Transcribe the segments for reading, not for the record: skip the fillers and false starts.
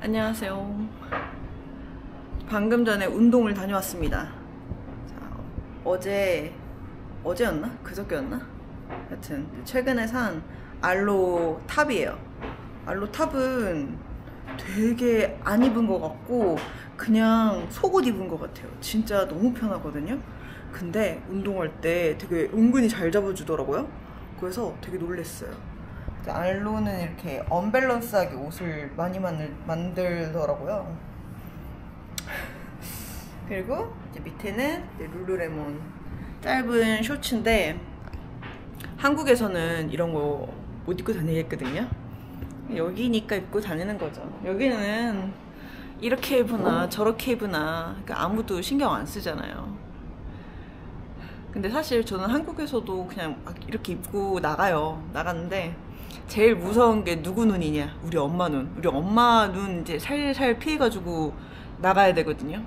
안녕하세요. 방금 전에 운동을 다녀왔습니다. 자, 어제였나? 그저께였나? 하여튼 최근에 산 알로 탑이에요. 알로 탑은 되게 안 입은 것 같고 그냥 속옷 입은 것 같아요. 진짜 너무 편하거든요. 근데 운동할 때 되게 은근히 잘 잡아주더라고요. 그래서 되게 놀랬어요. 알로는 이렇게 언밸런스하게 옷을 많이 만들더라고요. 그리고 이제 밑에는 이제 룰루레몬 짧은 쇼츠인데 한국에서는 이런 거 못 입고 다니겠거든요. 여기니까 입고 다니는 거죠. 여기는 이렇게 입으나 저렇게 입으나 그러니까 아무도 신경 안 쓰잖아요. 근데 사실 저는 한국에서도 그냥 막 이렇게 입고 나가요. 나갔는데 제일 무서운 게 누구 눈이냐? 우리 엄마 눈. 우리 엄마 눈 이제 살살 피해가지고 나가야 되거든요.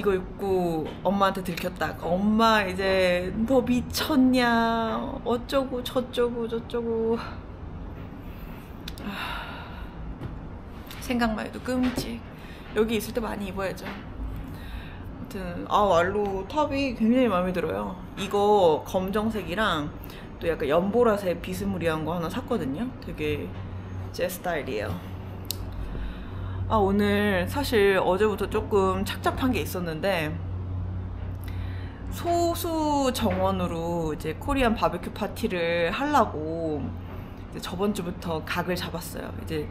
이거 입고 엄마한테 들켰다. 엄마 이제 너 미쳤냐? 어쩌고 저쩌고 저쩌고. 생각만 해도 끔찍. 여기 있을 때 많이 입어야죠. 아무튼 알로 탑이 굉장히 마음에 들어요. 이거 검정색이랑 또 약간 연보라색 비스무리한 거 하나 샀거든요. 되게 제 스타일이에요. 오늘 사실 어제부터 조금 착잡한 게 있었는데 소수 정원으로 이제 코리안 바베큐 파티를 하려고 이제 저번 주부터 각을 잡았어요. 이제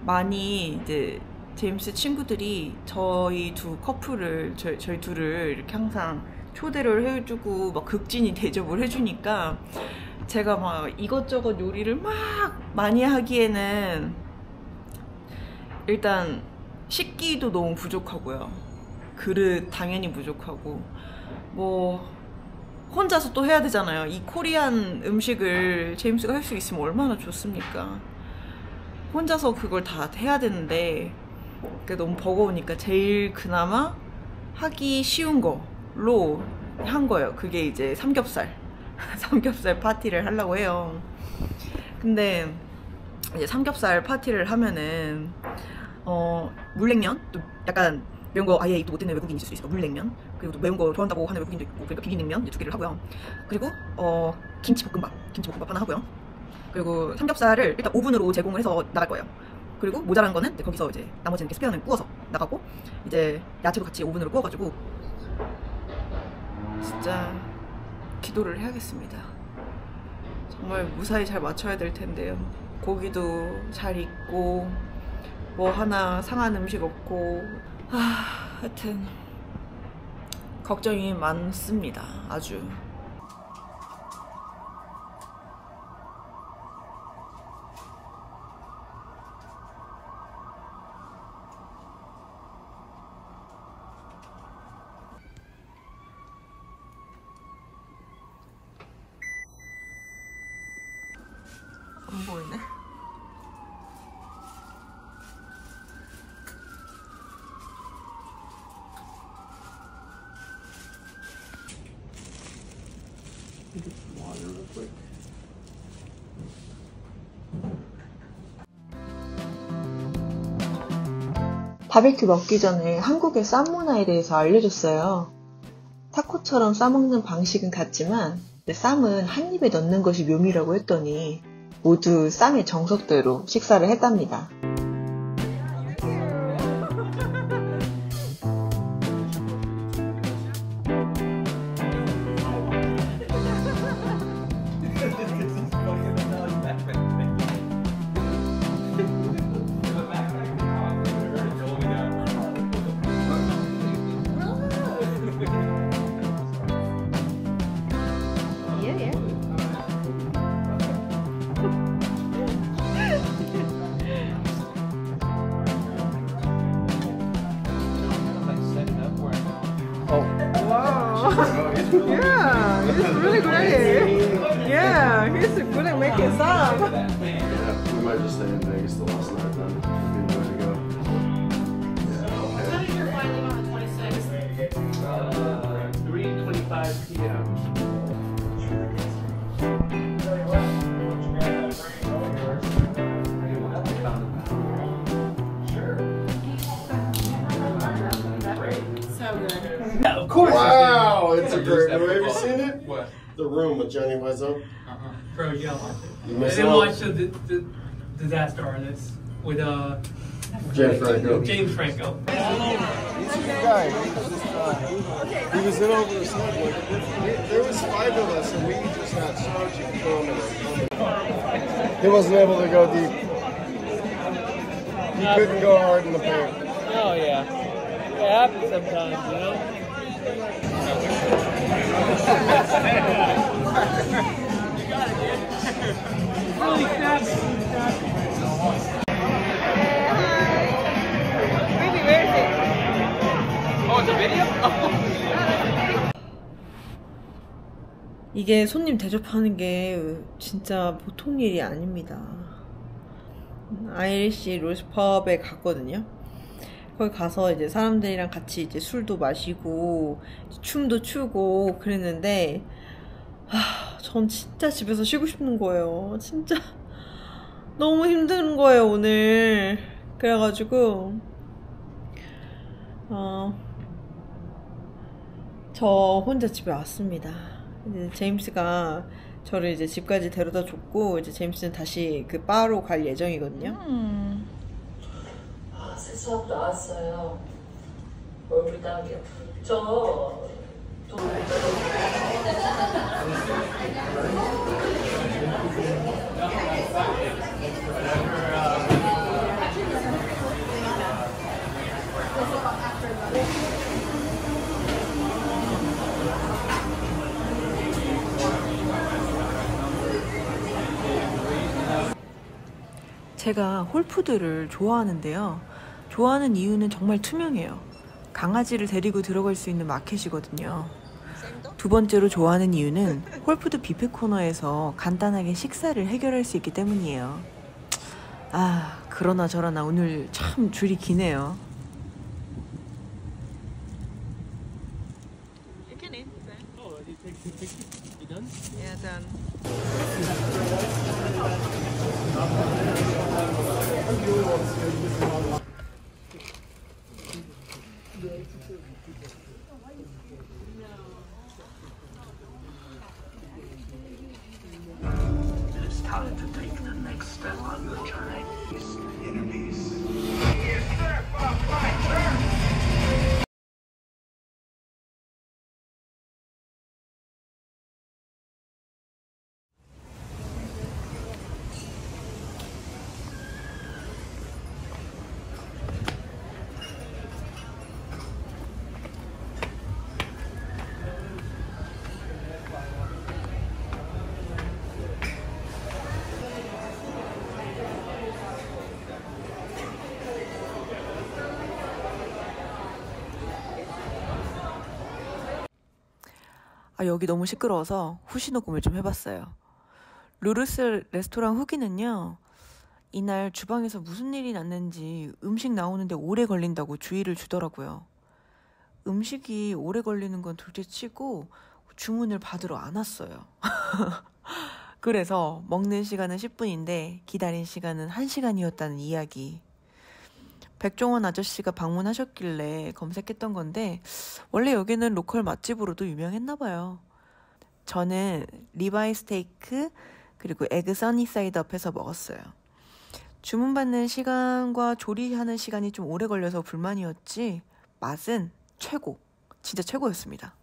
많이 이제 제임스 친구들이 저희 둘을 이렇게 항상 초대를 해주고 막 극진히 대접을 해주니까 제가 막 이것저것 요리를 막 많이 하기에는 일단 식기도 너무 부족하고요. 그릇 당연히 부족하고 뭐 혼자서 또 해야 되잖아요. 이 코리안 음식을 제임스가 할 수 있으면 얼마나 좋습니까. 혼자서 그걸 다 해야 되는데 그게 너무 버거우니까 제일 그나마 하기 쉬운 거로 한 거예요. 그게 이제 삼겹살 파티를 하려고 해요. 근데 이제 삼겹살 파티를 하면은 물냉면? 또 약간 매운 거 아예 입도 못했는 외국인일 수 있어. 물냉면. 그리고 또 매운 거 좋아한다고 하는 외국인도 있고 그러니까 비빔냉면 2개를 하고요. 그리고 김치볶음밥 하나 하고요. 그리고 삼겹살을 일단 오븐으로 제공을 해서 나갈 거예요. 그리고 모자란 거는 이제 거기서 이제 나머지는 이렇게 스페어는 구워서 나가고 이제 야채도 같이 오븐으로 구워가지고 진짜 기도를 해야겠습니다. 정말 무사히 잘 맞춰야 될 텐데요. 고기도 잘 익고 뭐 하나 상한 음식 없고 하여튼 걱정이 많습니다. 아주. 안 보이네. Water real quick. 바베큐 먹기 전에 한국의 쌈 문화에 대해서 알려줬어요. 타코처럼 싸먹는 방식은 같지만 쌈은 한 입에 넣는 것이 묘미라고 했더니 모두 쌈의 정석대로 식사를 했답니다. Yeah, he's really great. Yeah, he's good at making stuff. Yeah, we might just stay in Vegas the last night then. It'd be the way to go. Yeah. What is your flight leave on the 26th? 3:25 p.m. Yeah, of course. Wow, it's a great movie. Have you seen it? What? The Room with Johnny Wiseau. Bro, yeah, I watched it. You missed it. I didn't watch the Disaster Artist with James Franco. James Franco. He's a good guy. He was in over the subway. There was 5 of us, and we just got started. He wasn't able to go deep. He couldn't go hard in the paint. Oh yeah, it happens sometimes, you know. You got it, dude. Really snappy. 이게 손님 대접하는 게 진짜 보통 일이 아닙니다. 아이리시 롤스펍에 갔거든요. 거기 가서 이제 사람들이랑 같이 이제 술도 마시고 춤도 추고 그랬는데, 전 진짜 집에서 쉬고 싶은 거예요. 진짜 너무 힘든 거예요 오늘. 그래가지고 저 혼자 집에 왔습니다. 이제 제임스가 저를 이제 집까지 데려다 줬고, 이제 제임스는 다시 그 바로 갈 예정이거든요. 아, 새 수업 나왔어요. 얼굴 나게 저 제가 홀푸드를 좋아하는데요. 좋아하는 이유는 정말 투명해요. 강아지를 데리고 들어갈 수 있는 마켓이거든요. 2번째로 좋아하는 이유는 홀푸드 뷔페 코너에서 간단하게 식사를 해결할 수 있기 때문이에요. 아, 그러나 저러나 오늘 참 줄이 기네요. 여기 너무 시끄러워서 후시 녹음을 좀 해봤어요. 루루스 레스토랑 후기는요, 이날 주방에서 무슨 일이 났는지 음식 나오는데 오래 걸린다고 주의를 주더라고요. 음식이 오래 걸리는 건 둘째치고 주문을 받으러 안 왔어요. 그래서 먹는 시간은 10분인데 기다린 시간은 1시간이었다는 이야기. 백종원 아저씨가 방문하셨길래 검색했던 건데, 원래 여기는 로컬 맛집으로도 유명했나봐요. 저는 리바이 스테이크 그리고 에그 써니사이드 업에서 먹었어요. 주문받는 시간과 조리하는 시간이 좀 오래 걸려서 불만이었지 맛은 최고, 진짜 최고였습니다.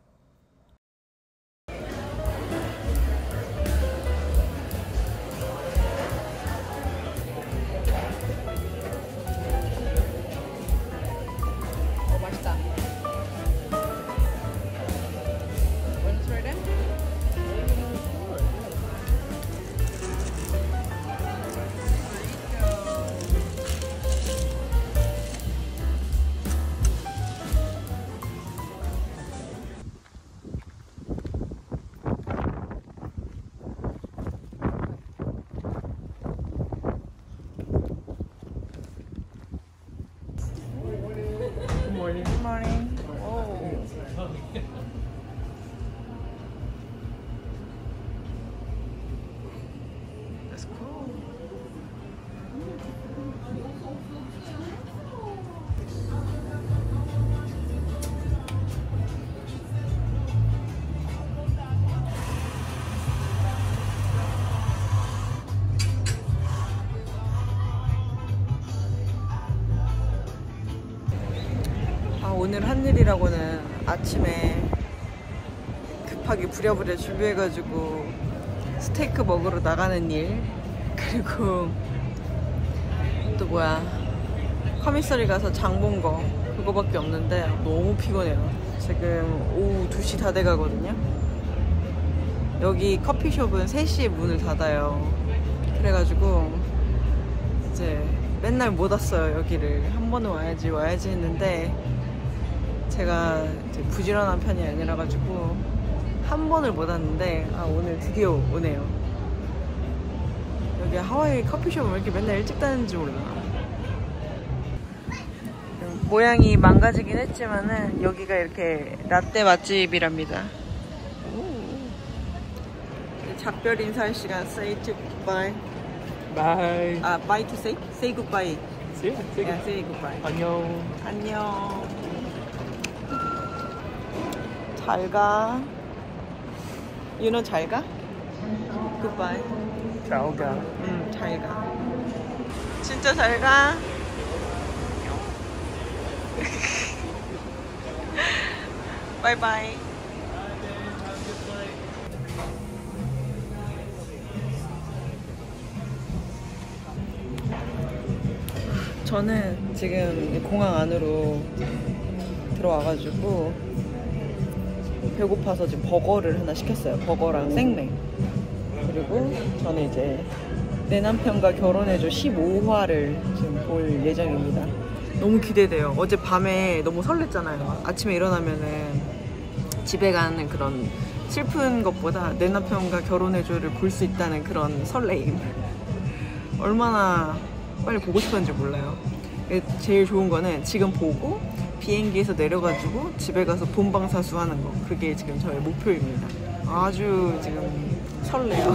오늘 한 일이라고는 아침에 급하게 부랴부랴 준비해가지고 스테이크 먹으러 나가는 일, 그리고 또 뭐야 커미서리 가서 장 본 거, 그거밖에 없는데 너무 피곤해요. 지금 오후 2시 다 돼가거든요. 여기 커피숍은 3시에 문을 닫아요. 그래가지고 이제 맨날 못 왔어요. 여기를 한 번은 와야지 했는데, 제가 이제 부지런한 편이 아니라 가지고 한 번을 못 왔는데, 아 오늘 드디어 오네요. 여기 하와이 커피숍은 왜 이렇게 맨날 일찍 다는지 몰라. 모양이 망가지긴 했지만은 여기가 이렇게 라떼 맛집이랍니다. 작별 인사할 시간. Say goodbye. Bye. 아, bye to say? Say goodbye. Yeah, say goodbye. 안녕. 안녕. 잘 가. You know, 잘 가? Goodbye. 잘 가. 응, 잘 가. 진짜 잘 가. Bye bye. 저는 지금 공항 안으로 들어와가지고 배고파서 지금 버거를 하나 시켰어요. 버거랑 생맥. 그리고 저는 이제 내 남편과 결혼해줘 15화를 지금 볼 예정입니다. 너무 기대돼요. 어제 밤에 너무 설렜잖아요. 아침에 일어나면은 집에 가는 그런 슬픈 것보다 내 남편과 결혼해줘를 볼 수 있다는 그런 설레임. 얼마나 빨리 보고 싶었는지 몰라요. 제일 좋은 거는 지금 보고 비행기에서 내려가지고 집에 가서 본방사수 하는 거. 그게 지금 저의 목표입니다. 아주 지금 설레요.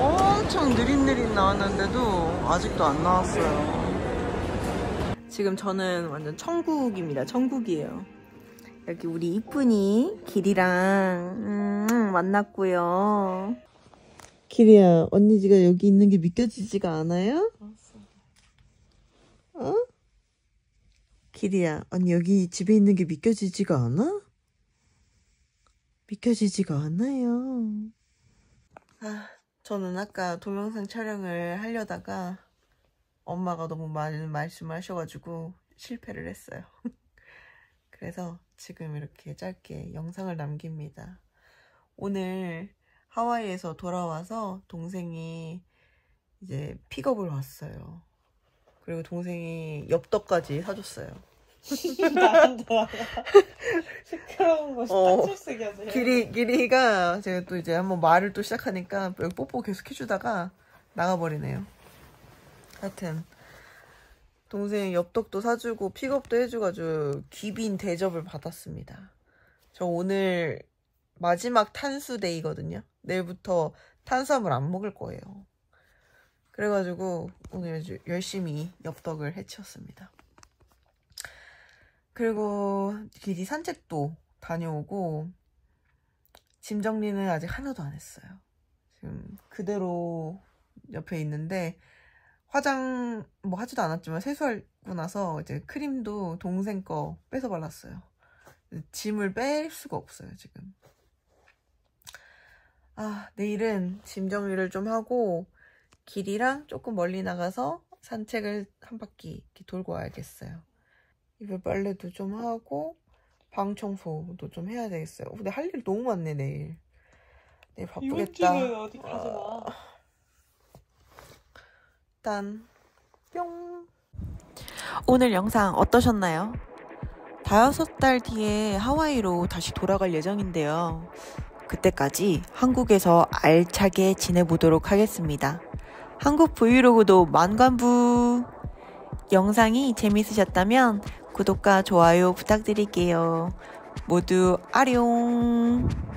엄청 느릿느릿 나왔는데도 아직도 안 나왔어요. 지금 저는 완전 천국입니다. 천국이에요. 여기 우리 이쁜이 길이랑 만났고요. 길이야, 언니지가 여기 있는 게 믿겨지지가 않아요? 어? 길이야, 언니 여기 집에 있는 게 믿겨지지가 않아? 믿겨지지가 않아요. 아, 저는 아까 동영상 촬영을 하려다가 엄마가 너무 많은 말씀을 하셔가지고 실패를 했어요. 그래서 지금 이렇게 짧게 영상을 남깁니다. 오늘 하와이에서 돌아와서 동생이 이제 픽업을 왔어요. 그리고 동생이 엽떡까지 사줬어요. 나간다. 시끄러운 곳이 딱칠쓰기야. 길이가 제가 또 이제 한번 말을 또 시작하니까 뽀뽀 계속 해주다가 나가버리네요. 하여튼 동생 엽떡도 사주고 픽업도 해줘가지고 귀빈 대접을 받았습니다. 저 오늘 마지막 탄수데이거든요. 내일부터 탄수화물 안 먹을 거예요. 그래가지고 오늘 열심히 엽떡을 해치웠습니다. 그리고 길이 산책도 다녀오고 짐 정리는 아직 하나도 안 했어요. 지금 그대로 옆에 있는데 화장 뭐 하지도 않았지만 세수하고 나서 이제 크림도 동생 거 빼서 발랐어요. 짐을 뺄 수가 없어요 지금. 아, 내일은 짐 정리를 좀 하고 길이랑 조금 멀리 나가서 산책을 한 바퀴 이렇게 돌고 와야겠어요. 이불 빨래도 좀 하고 방 청소도 좀 해야 되겠어요. 근데 할 일 너무 많네. 내일 바쁘겠다. 이번 주는 어디 가지 마. 일단 뿅. 오늘 영상 어떠셨나요? 5달 뒤에 하와이로 다시 돌아갈 예정인데요. 그때까지 한국에서 알차게 지내보도록 하겠습니다. 한국 브이로그도 만관부! 영상이 재밌으셨다면 구독과 좋아요 부탁드릴게요. 모두 아룡!